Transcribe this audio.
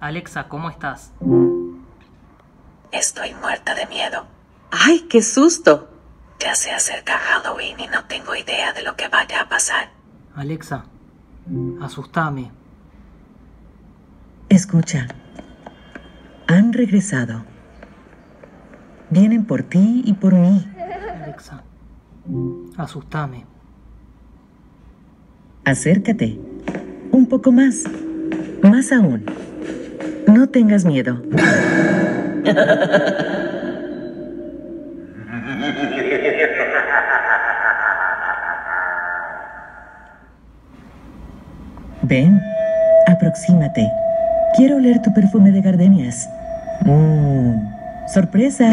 Alexa, ¿cómo estás? Estoy muerta de miedo. ¡Ay, qué susto! Ya se acerca Halloween y no tengo idea de lo que vaya a pasar. Alexa, asustame. Escucha. Han regresado. Vienen por ti y por mí. Alexa, asustame. Acércate. Un poco más. Más aún. No tengas miedo. Ven, aproxímate. Quiero oler tu perfume de gardenias. ¡Sorpresa!